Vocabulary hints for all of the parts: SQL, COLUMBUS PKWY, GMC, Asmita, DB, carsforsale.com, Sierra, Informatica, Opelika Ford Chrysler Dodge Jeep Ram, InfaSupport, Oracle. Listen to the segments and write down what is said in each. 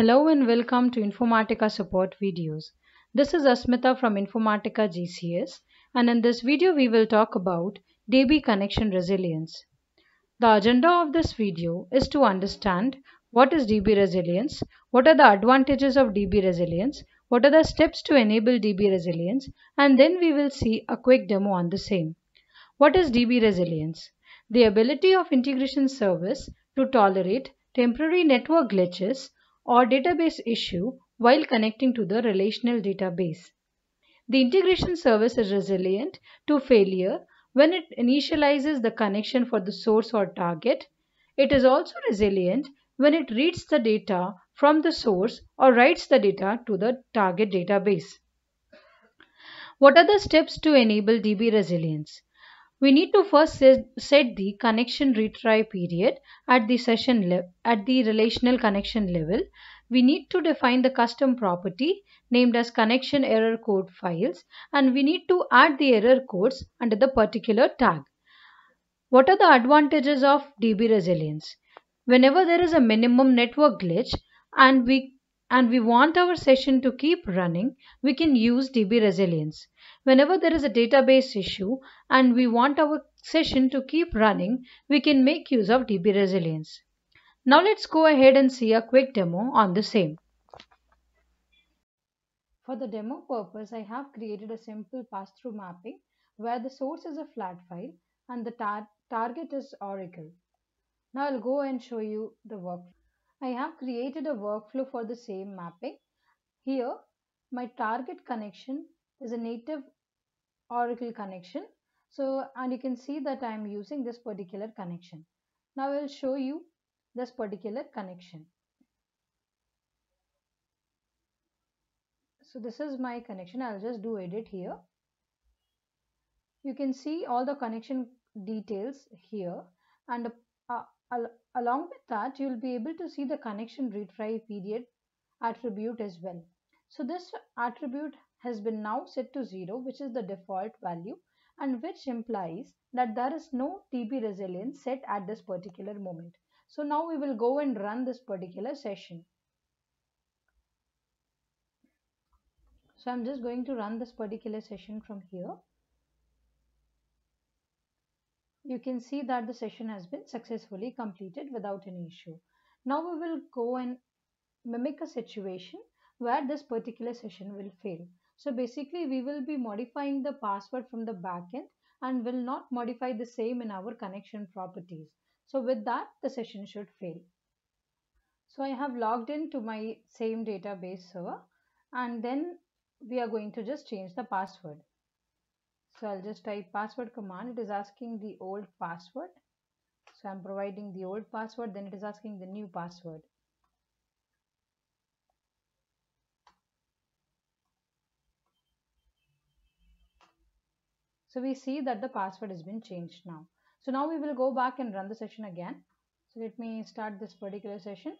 Hello and welcome to Informatica support videos. This is Asmita from Informatica GCS, and in this video we will talk about DB connection resilience. The agenda of this video is to understand what is DB resilience, what are the advantages of DB resilience, what are the steps to enable DB resilience, and then we will see a quick demo on the same. What is DB resilience? The ability of integration service to tolerate temporary network glitches or database issue while connecting to the relational database. The integration service is resilient to failure when it initializes the connection for the source or target. It is also resilient when it reads the data from the source or writes the data to the target database. What are the steps to enable DB resilience? We need to first set the connection retry period at the relational connection level. We need to define the custom property named as connection error code files, and we need to add the error codes under the particular tag. What are the advantages of DB resilience? Whenever there is a minimum network glitch and we want our session to keep running, we can use DB resilience. Whenever there is a database issue and we want our session to keep running, we can make use of DB resilience. Now let's go ahead and see a quick demo on the same. For the demo purpose, I have created a simple pass-through mapping where the source is a flat file and the target is Oracle. Now I'll go and show you the workflow. I have created a workflow for the same mapping. Here, my target connection is a native Oracle connection. And you can see that I am using this particular connection. Now I will show you this particular connection. So this is my connection. I'll just do edit here. You can see all the connection details here, and along with that, you will be able to see the connection retry period attribute as well. So this attribute has been now set to 0, which is the default value, and which implies that there is no DB resilience set at this particular moment. So now we will go and run this particular session. So I'm just going to run this particular session from here. You can see that the session has been successfully completed without any issue. Now we will go and mimic a situation where this particular session will fail. So basically we will be modifying the password from the backend and will not modify the same in our connection properties. So with that, the session should fail. So I have logged into my same database server, and then we are going to just change the password. So I'll just type password command. It is asking the old password. So I'm providing the old password, then it is asking the new password. So we see that the password has been changed now. So now we will go back and run the session again. So let me start this particular session.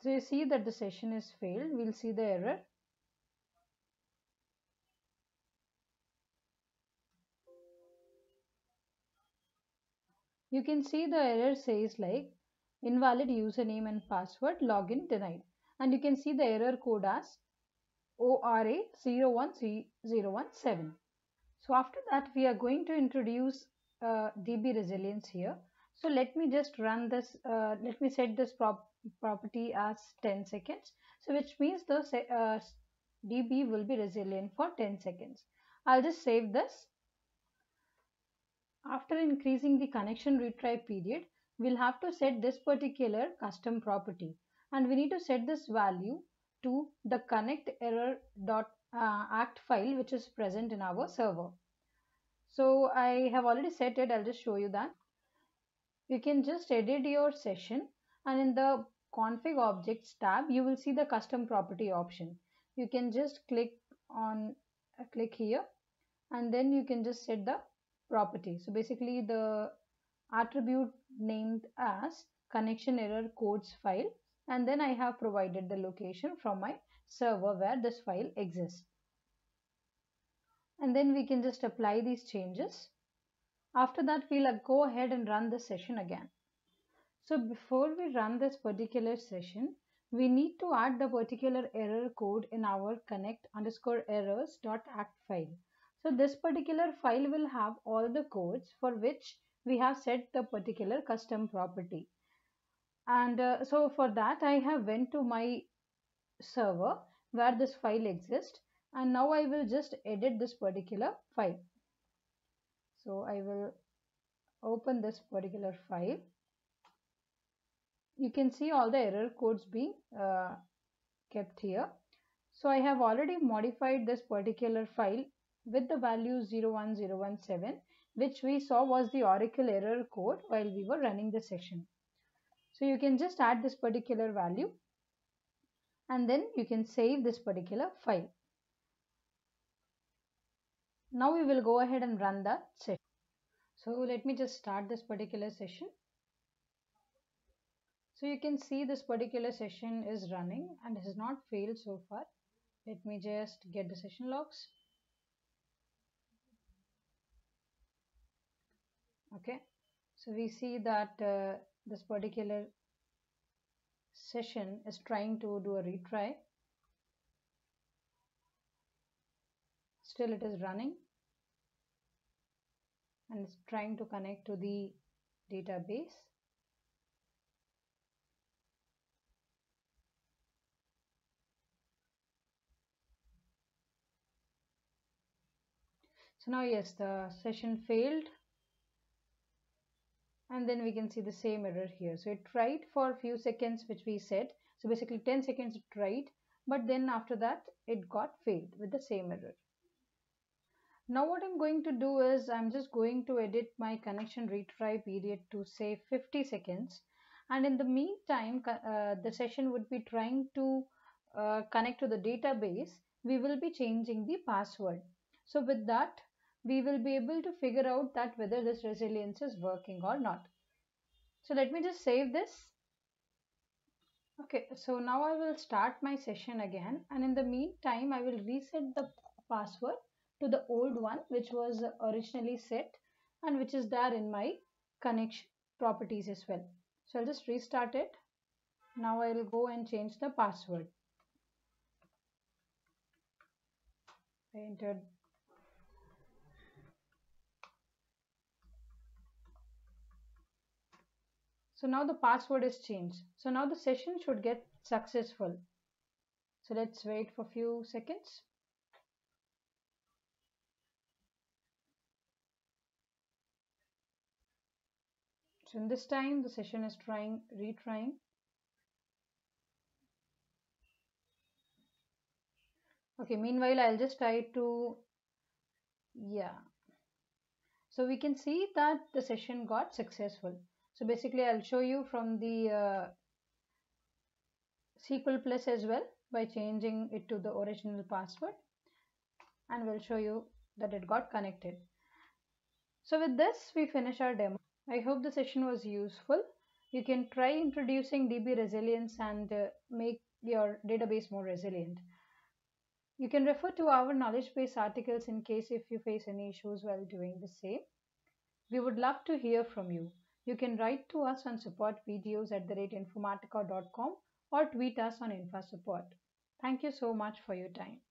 So you see that the session is failed. We'll see the error. You can see the error says like invalid username and password, login denied, and you can see the error code as ORA013017. So after that, we are going to introduce DB resilience here. So let me just run this. Let me set this property as 10 seconds. So which means the DB will be resilient for 10 seconds. I'll just save this. After increasing the connection retry period, we'll have to set this particular custom property, and we need to set this value to the connect error .act file, which is present in our server. So I have already set it. I'll just show you that. You can just edit your session, and in the config objects tab, you will see the custom property option. You can just click here, and then you can just set the property. So basically the attribute named as connection error codes file, and then I have provided the location from my server where this file exists, and then we can just apply these changes. After that, we'll go ahead and run the session again. So before we run this particular session, we need to add the particular error code in our connect_errors.act file. So this particular file will have all the codes for which we have set the particular custom property. And so for that, I have went to my server where this file exists, and now I will just edit this particular file. So I will open this particular file. You can see all the error codes being kept here. So I have already modified this particular file with the value 01017, which we saw was the Oracle error code while we were running the session. So you can just add this particular value and then you can save this particular file. Now we will go ahead and run that session. So let me just start this particular session. So you can see this particular session is running and has not failed so far. Let me just get the session logs. Okay, so we see that this particular session is trying to do a retry. Still it is running and it's trying to connect to the database. So now yes, the session failed, and then we can see the same error here. So it tried for a few seconds, which we said. So basically 10 seconds it tried, but then after that it got failed with the same error. Now what I'm going to do is I'm just going to edit my connection retry period to say 50 seconds. And in the meantime, the session would be trying to connect to the database. We will be changing the password. So with that, we will be able to figure out that whether this resilience is working or not. So let me just save this. Okay, so now I will start my session again, and in the meantime I will reset the password to the old one which was originally set and which is there in my connection properties as well. So I'll just restart it. Now I will go and change the password. I entered . So now the password is changed. So now the session should get successful. So let's wait for a few seconds. So in this time the session is retrying. Okay, meanwhile I'll just try to, so we can see that the session got successful. So basically I'll show you from the SQL Plus as well by changing it to the original password, and we'll show you that it got connected. So with this we finish our demo. I hope the session was useful. You can try introducing DB resilience and make your database more resilient. You can refer to our knowledge base articles in case if you face any issues while doing the same. We would love to hear from you. You can write to us on supportvideos@informatica.com or tweet us on InfaSupport. Thank you so much for your time.